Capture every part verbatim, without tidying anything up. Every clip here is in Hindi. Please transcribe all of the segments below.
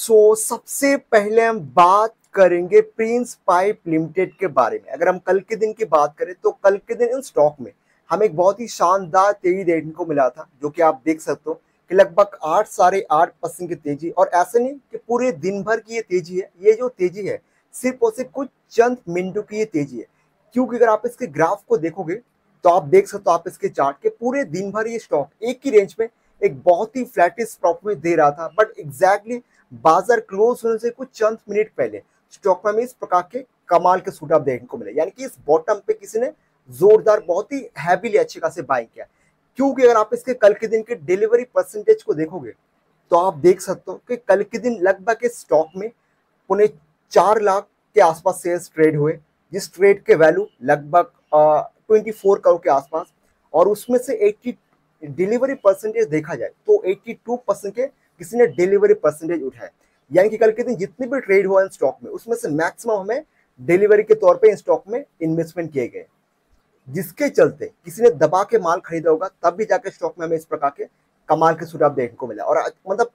सो so, सबसे पहले हम बात करेंगे प्रिंस पाइप लिमिटेड के बारे में। अगर हम कल के दिन की बात करें तो कल के दिन इन स्टॉक में हमें एक बहुत ही शानदार तेजी देखने को मिला था, जो कि आप देख सकते हो कि लगभग आठ साढ़े आठ परसेंट की तेजी। और ऐसा नहीं कि पूरे दिन भर की ये तेजी है, ये जो तेजी है सिर्फ और सिर्फ कुछ चंद मिनटों की ये तेजी है, क्योंकि अगर आप इसके ग्राफ को देखोगे तो आप देख सकते हो, आप इसके चार्ट के पूरे दिन भर ये स्टॉक एक ही रेंज में एक बहुत ही फ्लैटिश प्रॉफिट दे रहा था। बट एग्जैक्टली बाजार क्लोज होने से कुछ चंद मिनट पहले स्टॉक में इस प्रकार के कमाल के सूट आप देखने को मिले, यानी कि इस बॉटम पे किसी ने जोरदार बहुत ही हैवीली अच्छी खासी बाइंग किया। क्योंकि अगर आप इसके कल के दिन के डिलीवरी परसेंटेज को देखोगे तो आप देख सकते हो कि कल के दिन लगभग इस स्टॉक में पुणे चार लाख के आसपास सेल्स ट्रेड हुए, जिस ट्रेड के वैल्यू लगभग ट्वेंटी फोर करोड़ के आसपास, और उसमें से एट्टी डिलीवरी परसेंटेज देखा जाए तो एट्टी टू परसेंट के किसी ने डिलीवरी परसेंटेज उठाया। यानी कि कल के दिन जितने भी ट्रेड हुआ इन स्टॉक में उसमें से मैक्सिमम हमें डिलीवरी के तौर पे इन स्टॉक में इन्वेस्टमेंट किए गए, जिसके चलते किसी ने दबा के माल खरीदा होगा, तब भी जाकर स्टॉक में हमें इस प्रकार के कमाल के सूट देखने को मिला। और मतलब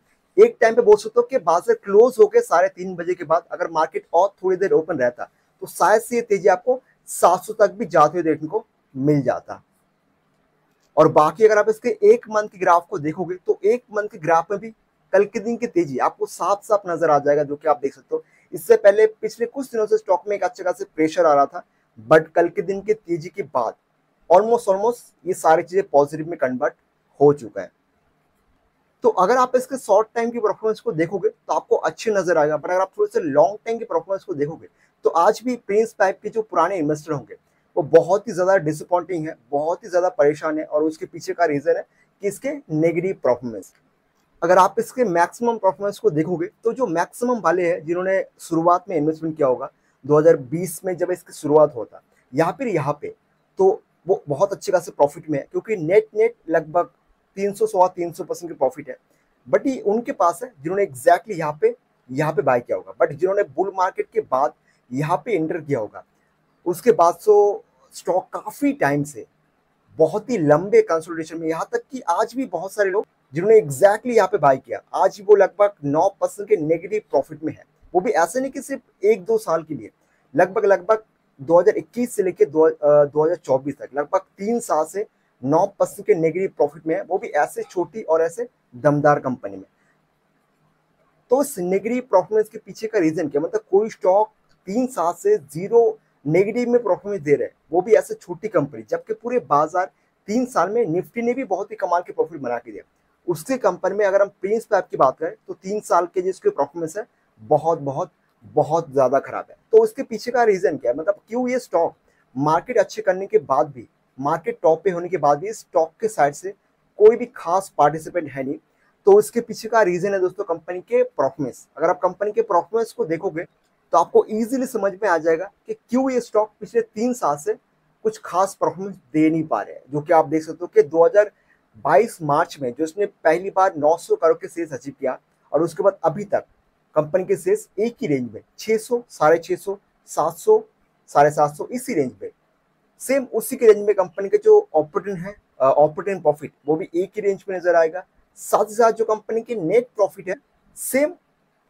एक टाइम पे बोल सकते हो कि बाजार क्लोज होकर साढ़े तीन बजे के बाद अगर मार्केट और थोड़ी देर ओपन रहता तो शायद से ये तेजी आपको सात सौ तक भी जाते हुए देखने को मिल जाता। और बाकी अगर आप इसके एक मंथ के ग्राफ को देखोगे तो एक मंथ के ग्राफ में भी कल के दिन की तेजी आपको साफ साफ नजर आ जाएगा, जो कि आप देख सकते हो। इससे पहले पिछले कुछ दिनों से स्टॉक में एक अच्छे खासे प्रेशर आ रहा था, बट कल के दिन की तेजी के बाद ऑलमोस्ट ऑलमोस्ट ये सारी चीजें पॉजिटिव में कन्वर्ट हो चुका है। तो अगर आप इसके शॉर्ट टाइम की परफॉर्मेंस को देखोगे तो आपको अच्छी नजर आएगा, बट अगर आप थोड़े से लॉन्ग टाइम की परफॉर्मेंस को देखोगे तो आज भी प्रिंस पाइप के जो पुराने इन्वेस्टर होंगे वो बहुत ही ज्यादा डिसअपॉइंटिंग है, बहुत ही ज्यादा परेशान है, और उसके पीछे का रीजन है कि इसके नेगेटिव परफॉर्मेंस। अगर आप इसके मैक्सिमम परफॉर्मेंस को देखोगे तो जो मैक्सिमम वाले हैं जिन्होंने शुरुआत में इन्वेस्टमेंट किया होगा दो हज़ार बीस में जब इसकी शुरुआत होता यहाँ पर यहाँ पे, तो वो बहुत अच्छे खासे प्रॉफिट में है, क्योंकि नेट नेट लगभग तीन सौ सवा तीन सौ परसेंट की प्रॉफिट है। बट ये उनके पास है जिन्होंने एग्जैक्टली यहाँ पे यहाँ पे बाय किया होगा। बट जिन्होंने बुल मार्केट के बाद यहाँ पे एंटर किया होगा, उसके बाद सो स्टॉक काफ़ी टाइम से बहुत ही लंबे कंसोलिडेशन में, यहाँ तक कि आज भी बहुत सारे लोग जिन्होंने एग्जैक्टली यहाँ पे बाय किया आज वो लगभग नौ परसेंट के नेगेटिव प्रॉफिट में है। वो भी ऐसे नहीं कि सिर्फ एक दो साल के लिए, लगभग लगभग दो हज़ार इक्कीस से लेकर दो हज़ार चौबीस तक लगभग तीन साल से नौ परसेंट के नेगेटिव प्रॉफिट में है, वो भी ऐसे छोटी और ऐसे दमदार कंपनी में। तो इस नेगेटिव परफॉर्मेंस के पीछे का रीजन क्या, मतलब कोई स्टॉक तीन साल से जीरो नेगेटिव में परफॉर्मेंस दे रहे हैं, वो भी ऐसे छोटी कंपनी, जबकि पूरे बाजार तीन साल में निफ्टी ने भी बहुत ही कमाल के प्रॉफिट बना के दिया। उसके कंपनी में अगर हम प्रिंस पाइप की बात करें तो तीन साल के जिसके परफॉर्मेंस है बहुत बहुत बहुत ज़्यादा खराब है। तो उसके पीछे का रीज़न क्या है, मतलब क्यों ये स्टॉक मार्केट अच्छे करने के बाद भी, मार्केट टॉप पे होने के बाद भी इस स्टॉक के साइड से कोई भी खास पार्टिसिपेंट है नहीं। तो उसके पीछे का रीज़न है दोस्तों कंपनी के परफॉर्मेंस। अगर आप कंपनी के परफॉर्मेंस को देखोगे तो आपको ईजिली समझ में आ जाएगा कि क्यों ये स्टॉक पिछले तीन साल से कुछ खास परफॉर्मेंस दे नहीं पा रहे हैं, जो कि आप देख सकते हो कि दो हज़ार बाईस मार्च में जो इसने पहली बार नौ सौ करोड़ के सेल्स अचीव किया, और उसके बाद अभी तक कंपनी के सेल्स एक ही रेंज में छह सौ, साढ़े छः सौ, सात सौ, साढ़े सात सौ, इसी रेंज में, सेम उसी के रेंज में कंपनी के जो ऑपरेटिंग है, ऑपरेटिंग प्रॉफिट वो भी एक ही रेंज में नजर आएगा। साथ ही साथ जो कंपनी की नेट प्रॉफिट है, सेम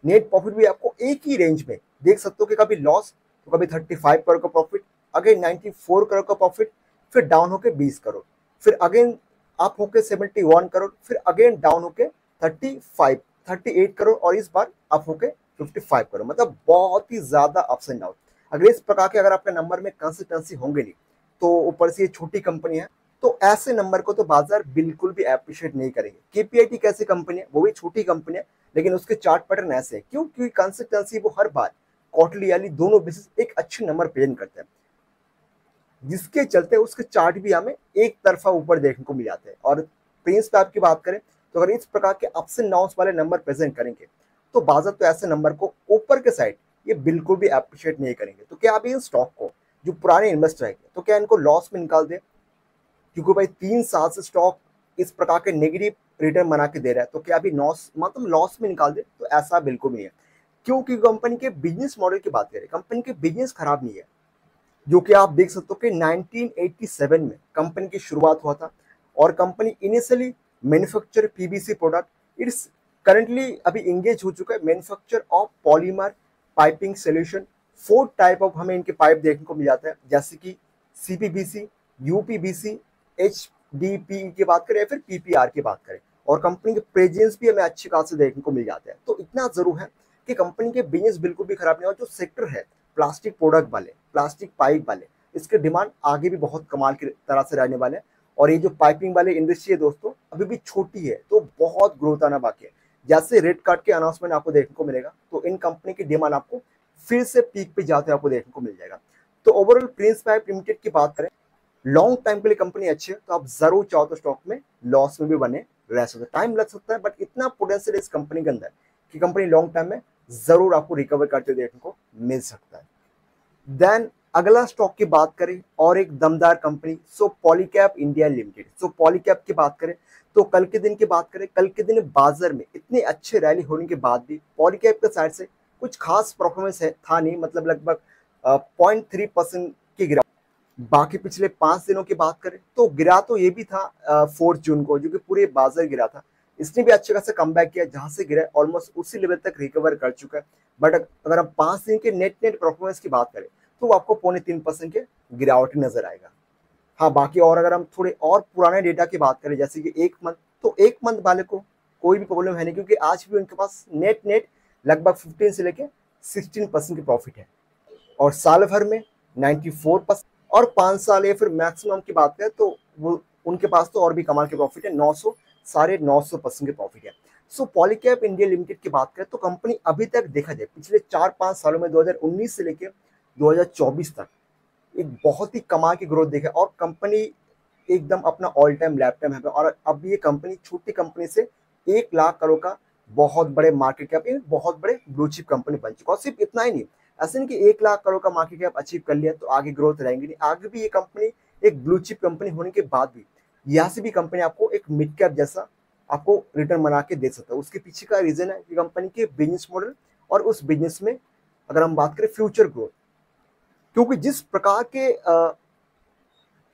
नेट प्रॉफिट भी आपको एक ही रेंज में देख सकते हो कि कभी लॉस तो कभी थर्टी फाइव करोड़ का profit, again ninety four crore का प्रॉफिट, फिर डाउन होकर बीस करोड़, फिर अगेन आप होके इकहत्तर करोड़, फिर अगेन डाउन होके पैंतीस, अड़तीस करोड़, और इस बार आप होके पचपन करोड़। मतलब बहुत ही ज़्यादा अप्स एंड डाउन। अगर इस प्रकार के अगर आपके नंबर में कंसिस्टेंसी होंगे नहीं, तो ऊपर से ये छोटी कंपनी है तो ऐसे नंबर को तो बाजार बिल्कुल भी अप्रिशिएट नहीं करेंगे। केपीआईटी कैसी कंपनी है, वो भी छोटी कंपनी है, लेकिन उसके चार्ट पैटर्न ऐसे है क्यों, क्योंकि कंसिस्टेंसी वो हर बार क्वार्टरली यानी दोनों बेसिस एक अच्छे नंबर प्रेजेंट करते हैं, जिसके चलते उसके चार्ट भी हमें एक तरफा ऊपर देखने को मिल जाते हैं। और प्रिंस पाइप की बात करें तो अगर इस प्रकार के अप्स एंड डाउन्स वाले नंबर प्रेजेंट करेंगे तो बाजार तो ऐसे नंबर को ऊपर के साइड ये बिल्कुल भी अप्रिशिएट नहीं करेंगे। तो क्या अभी इन स्टॉक को जो पुराने इन्वेस्टर है तो क्या इनको लॉस में निकाल दें, क्योंकि भाई तीन साल से स्टॉक इस प्रकार के नेगेटिव रिटर्न बना के दे रहा है, तो क्या अभी लॉस मतलब लॉस में निकाल दें, तो ऐसा बिल्कुल नहीं है। क्योंकि कंपनी के बिजनेस मॉडल की बात करें, कंपनी के बिजनेस खराब नहीं है, जो कि आप देख सकते हो कि नाइनटीन एटी सेवन में कंपनी की शुरुआत हुआ था, और company initially manufacture PVC product it's currently अभी इंगेज हो चुका है manufacture of polymer piping solution. Four type of हमें इनके पाइप देखने को मिल जाता है, जैसे कि सीपीबीसी, यूपीबीसी, एचडीपी की बात करें या फिर पीपीआर की बात करें, और कंपनी के प्रेजेंस भी हमें अच्छी खास से देखने को मिल जाता है। तो इतना जरूर है कि कंपनी के बिजनेस बिल्कुल भी खराब नहीं हो। जो सेक्टर है प्लास्टिक प्रोडक्ट वाले, प्लास्टिक पाइप वाले, इसके डिमांड आगे भी बहुत कमाल की तरह से रहने वाले हैं। और ये जो पाइपिंग वाले इंडस्ट्री है दोस्तों अभी भी छोटी है, तो बहुत ग्रोथ आना बाकी है। जैसे रेड कार्ड के अनाउंसमेंट आपको देखने को मिलेगा तो इन कंपनी की डिमांड आपको फिर से पीक पे जाते हुए आपको देखने को मिल जाएगा। तो ओवरऑल प्रिंस पाइप लिमिटेड की बात करें, लॉन्ग टाइम के लिए कंपनी अच्छी है, तो आप जरूर चाहो तो स्टॉक में लॉस में भी बने रह सकते हैं। टाइम लग सकता है बट इतना पोटेंशियल इस कंपनी के अंदर कि कंपनी लॉन्ग टाइम में जरूर आपको रिकवर करते हुए देखने को मिल सकता है। देन अगला स्टॉक की बात करें और एक दमदार company so Polycab India limited. So Polycab की बात करें तो कल के दिन की बात करें, कल के दिन बाजार में इतने अच्छे रैली होने के बाद भी पॉलीकैब के साइड से कुछ खास परफॉर्मेंस है था नहीं, मतलब लगभग पॉइंट थ्री परसेंट की गिरावट। बाकी पिछले पाँच दिनों की बात करें तो गिरा तो ये भी था फोर्थ जून को, जो कि पूरे बाजार गिरा था, इसने भी अच्छे खासा कम बैक किया, जहाँ से गिरा ऑलमोस्ट उसी लेवल तक रिकवर कर चुका है। बट अगर हम पाँच दिन के नेट नेट परफॉर्मेंस की बात करें तो आपको पौने तीन परसेंट के गिरावट नजर आएगा। हाँ, बाकी और अगर हम थोड़े और पुराने डेटा की बात करें जैसे कि एक मंथ, तो एक मंथ वाले को कोई भी प्रॉब्लम है नहीं, क्योंकि आज भी उनके पास नेट नेट लगभग फिफ्टीन से लेके सिक्सटीन परसेंट की प्रॉफिट है, और साल भर में नाइन्टी फोर परसेंट, और पाँच साल या फिर मैक्सिमम की बात करें तो वो उनके पास तो और भी कमाल के प्रॉफिट है, नौ सौ साढ़े नौ सौ परसेंट की प्रॉफिट है। सो पॉलीकैब इंडिया लिमिटेड की बात करें तो कंपनी अभी तक देखा जाए पिछले चार पाँच सालों में दो हज़ार उन्नीस से लेकर दो हज़ार चौबीस तक एक बहुत ही कमाल की ग्रोथ देखा, और कंपनी एकदम अपना ऑल टाइम लैप टाइम है। और अब ये कंपनी छोटी कंपनी से एक लाख करोड़ का बहुत बड़े मार्केट कैप, बहुत बड़े ब्लू चिप कंपनी बन चुका। और सिर्फ इतना ही नहीं, ऐसे नहीं कि एक लाख करोड़ का मार्केट कैप अचीव कर लिया तो आगे ग्रोथ रहेंगी नहीं, आगे भी ये कंपनी एक ब्लू चिप कंपनी होने के बाद भी यहाँ से भी कंपनी आपको एक मिड कैप जैसा आपको रिटर्न बना के दे सकता है। उसके पीछे का रीजन है कि कंपनी के बिजनेस मॉडल, और उस बिजनेस में अगर हम बात करें फ्यूचर ग्रोथ, क्योंकि जिस प्रकार के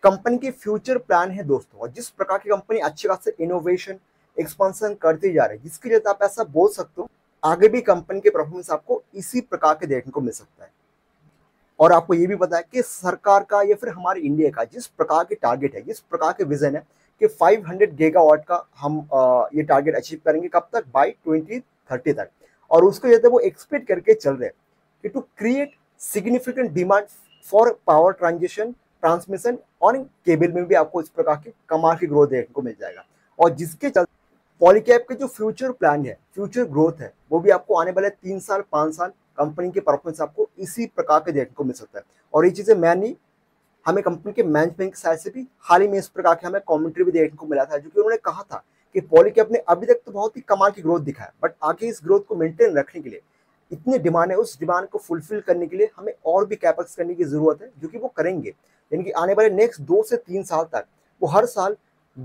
कंपनी के फ्यूचर प्लान है दोस्तों, और जिस प्रकार की कंपनी अच्छे खासे इनोवेशन एक्सपांशन करते जा रही है, जिसके लिए आप ऐसा बोल सकते हो आगे भी कंपनी के परफॉर्मेंस आपको इसी प्रकार के देखने को मिल सकता है। और आपको ये भी पता है कि सरकार का या फिर हमारे इंडिया का जिस प्रकार के टारगेट है, जिस प्रकार के विजन है कि फाइव हंड्रेड गीगावाट का हम आ, ये टारगेट अचीव करेंगे कब तक, बाई ट्वेंटी थर्टी तक, और उसको लेते वो एक्सपेक्ट करके चल रहे हैं कि to create significant demand for power transition transmission, और केबल में भी आपको इस प्रकार के कमाल की ग्रोथ देखने को मिल जाएगा। और जिसके चलते पॉलीकैब के जो फ्यूचर प्लान है, फ्यूचर ग्रोथ है, वो भी आपको आने वाले तीन साल पाँच साल कंपनी के परफॉर्मेंस आपको इसी प्रकार के देखने को मिल सकता है। और ये चीज़ें मैं नहीं, हमें कंपनी के मैनेजमेंट की साइड से भी हाल ही में इस प्रकार के हमें कॉमेंट्री भी देखने को मिला था, जो कि उन्होंने कहा था कि पॉलीकैब ने अभी तक तो बहुत ही कमाल की ग्रोथ दिखाया, बट आगे इस ग्रोथ को मेनटेन रखने के लिए इतनी डिमांड है, उस डिमांड को फुलफिल करने के लिए हमें और भी कैपेक्स करने की ज़रूरत है, जो कि वो करेंगे। यानी कि आने वाले नेक्स्ट दो से तीन साल तक वो हर साल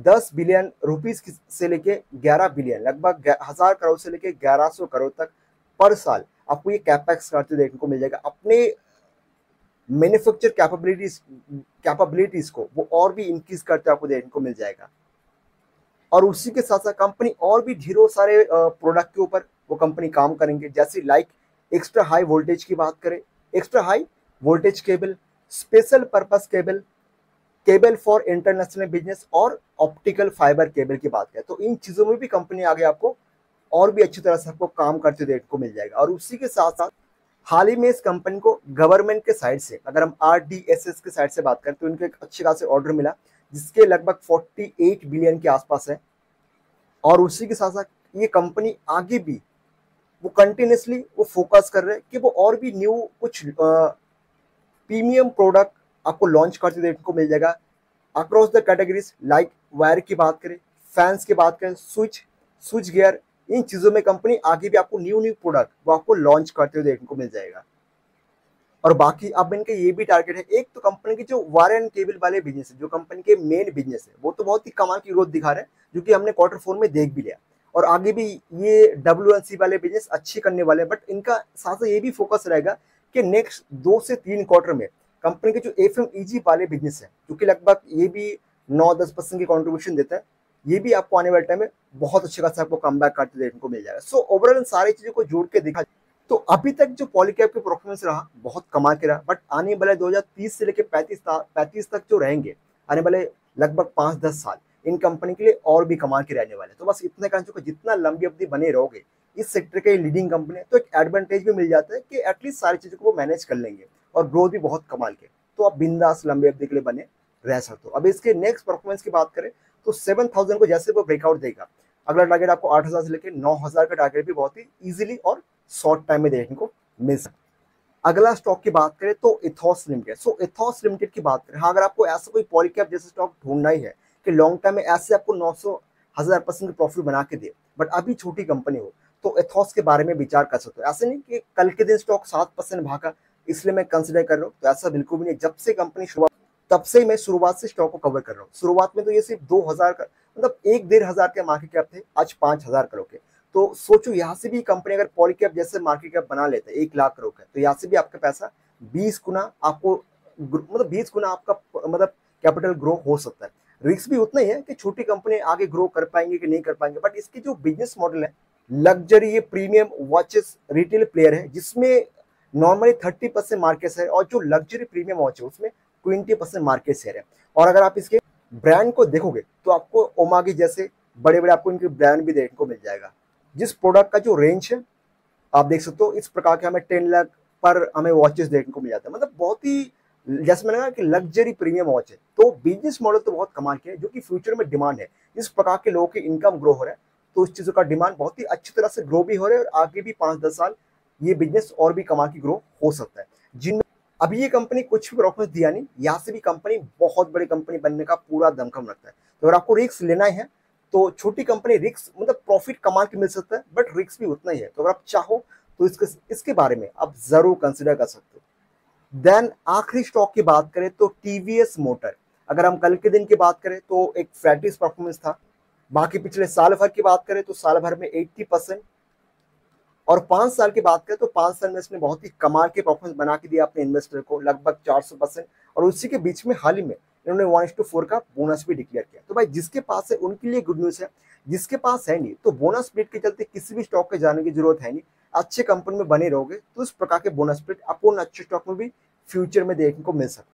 दस बिलियन रुपीस से लेके ग्यारह बिलियन, लगभग हज़ार करोड़ से लेके ग्यारह सौ करोड़ तक पर साल आपको ये कैपेक्स करते देखने को मिल जाएगा। अपने मैन्युफैक्चर कैपेबिलिटीज कैपेबिलिटीज़ को वो और भी इंक्रीज करते आपको देखने को मिल जाएगा। और उसी के साथ साथ कंपनी और भी ढेरों सारे प्रोडक्ट के ऊपर वो कंपनी काम करेंगे, जैसे लाइक एक्स्ट्रा हाई वोल्टेज की बात करें, extra high voltage cable, special purpose cable, cable for international business, और ऑप्टिकल फाइबर केबल की बात करें, तो इन चीज़ों में भी कंपनी आगे आपको और भी अच्छी तरह से आपको काम करते देखने को मिल जाएगा। और उसी के साथ साथ हाल ही में इस कंपनी को गवर्नमेंट के साइड से, अगर हम आर डी एस एस के साइड से बात करें तो उनके एक अच्छे खासे ऑर्डर मिला, जिसके लगभग अड़तालीस बिलियन के आसपास है। और उसी के साथ साथ ये कंपनी आगे भी वो कंटिन्यूसली वो फोकस कर रहे हैं कि वो और भी न्यू कुछ प्रीमियम प्रोडक्ट आपको लॉन्च करते देखने को मिल जाएगा across the categories, like wire की बात करें, फैंस की बात करें, स्विच स्विच गियर, इन चीज़ों में कंपनी आगे भी आपको न्यू न्यू प्रोडक्ट वो आपको लॉन्च करते हुए देखने को मिल जाएगा। और बाकी अब इनके ये भी टारगेट है, एक तो कंपनी की जो वायर एंड केबल वाले बिजनेस है, जो कंपनी के मेन बिजनेस है, वो तो बहुत ही कमाल की ग्रोथ दिखा रहे हैं, जो कि हमने क्वार्टर फोर में देख भी लिया, और आगे भी ये डब्ल्यू एन सी वाले बिजनेस अच्छे करने वाले हैं। बट इनका साथ साथ ये भी फोकस रहेगा कि नेक्स्ट दो से तीन क्वार्टर में कंपनी के जो एफ एम ई जी वाले बिजनेस है, जो कि लगभग ये भी नौ दस परसेंट की कॉन्ट्रीब्यूशन देता है, ये भी आपको आने वाले टाइम में बहुत अच्छे खासा आपको कम बैक करते देखने को मिल जाएगा। सो ओवरऑल इन सारी चीज़ों को जोड़ के देखा तो अभी तक जो पॉलीकैब के परफॉर्मेंस रहा बहुत कमा के रहा, बट आने वाले दो हज़ार तीस से लेकर पैंतीस पैंतीस तक जो रहेंगे आने वाले लगभग पाँच दस साल इन कंपनी के लिए और भी कमा के रहने वाले। तो बस इतने कारण को जितना लंबी अवधि बने रहोगे इस सेक्टर के लीडिंग कंपनी तो एक एडवांटेज भी मिल जाता है कि एटलीस्ट सारी चीज़ों को वो मैनेज कर लेंगे और ग्रोथ भी बहुत कमाल के, तो आप बिंदास लंबी अवधि के लिए बने रह सकते हो। अब इसके नेक्स्ट परफॉर्मेंस की बात करें तो सेवन थाउजेंड को जैसे वो ब्रेकआउट देगा अगला टारगेट आपको आठ हज़ार से लेकर नौ हज़ार का टारगेट भी बहुत ही ईजिली और शॉर्ट टाइम में देखने को मिल सकता है। अगला स्टॉक की बात करें तो Ethos limited. So Ethos limited की बात करें, हाँ अगर आपको ऐसा कोई पॉलीकैब जैसे स्टॉक ढूंढना ही है कि लॉन्ग टाइम में ऐसे आपको नौ सौ हज़ार परसेंट प्रॉफिट बना के दे बट अभी छोटी कंपनी हो तो एथॉस के बारे में विचार कर सकते हो। ऐसे नहीं कि कल के दिन स्टॉक सात परसेंट भागा इसलिए मैं कंसिडर कर रहा हूँ, तो ऐसा बिल्कुल भी नहीं। जब से कंपनी शुरुआत तब से मैं शुरुआत से स्टॉक को कवर कर रहा हूँ। शुरुआत में तो ये सिर्फ दो हज़ार का मतलब एक डेढ़ हज़ार के मार्केट कैप थे, आज पाँच हज़ार करोड़ के। तो सोचो यहाँ से भी कंपनी अगर पॉलीकैप जैसे मार्केट कैप बना लेते हैं एक लाख करोड़ का, तो यहाँ से भी आपका पैसा बीस गुना आपको मतलब बीस गुना आपका मतलब कैपिटल ग्रो हो सकता है। रिस्क भी उतना ही है कि छोटी कंपनी आगे ग्रो कर पाएंगे कि नहीं कर पाएंगे, बट इसकी जो बिजनेस मॉडल है लग्जरी ये प्रीमियम वॉचेस रिटेल प्लेयर है जिसमें normally thirty percent market share और जो लग्जरी प्रीमियम वॉच है उसमें ट्वेंटी परसेंट मार्केट शेयर है। और अगर आप इसके ब्रांड को देखोगे तो आपको ओमागी जैसे बड़े बड़े आपको इनके ब्रांड भी देखने को मिल जाएगा। जिस प्रोडक्ट का जो रेंज है आप देख सकते हो इस प्रकार के हमें टेन लाख पर हमें वॉचेस देखने को मिल जाता है, मतलब बहुत ही जैसे मैंने कहा कि लग्जरी प्रीमियम वॉच है। तो बिजनेस मॉडल तो बहुत कमाल के है जो कि फ्यूचर में डिमांड है। इस प्रकार के लोगों की इनकम ग्रो हो रहा है तो उस चीज़ों का डिमांड बहुत ही अच्छी तरह से ग्रो भी हो रहा है और आगे भी पाँच दस साल ये बिजनेस और भी कमा की ग्रो हो सकता है। जिनमें अभी ये कंपनी कुछ भी प्रॉफिट दिया नहीं, यहाँ से भी कंपनी बहुत बड़ी कंपनी बनने का पूरा दमखम रखता है। तो अगर आपको रिस्क लेना है तो छोटी कंपनी रिस्क मतलब प्रॉफिट कमा के मिल सकता है बट रिस्क भी उतना ही है, तो अगर आप चाहो तो इसके इसके बारे में आप ज़रूर कंसिडर कर सकते हो। देन आखिरी स्टॉक की बात करें तो टीवीएस मोटर। अगर हम कल के दिन की बात करें तो एक फ्लैटिश परफॉर्मेंस था, बाकी पिछले साल भर की बात करें तो साल भर में अस्सी परसेंट और पाँच साल की बात करें तो पाँच साल में इसने बहुत ही कमाल के परफॉर्मेंस बना के दिया अपने इन्वेस्टर को लगभग चार सौ परसेंट, और उसी के बीच में हाल ही में इन्होंने वन इंस टू फोर का बोनस भी डिक्लेयर किया। तो भाई जिसके पास है उनके लिए गुड न्यूज़ है, जिसके पास है नहीं तो बोनस स्प्लिट के चलते किसी भी स्टॉक के जाने की जरूरत है नहीं। अच्छे कंपनी में बने रहोगे तो इस प्रकार के बोनस स्प्लिट आपको उन अच्छे स्टॉक में भी फ्यूचर में देखने को मिल सकता है।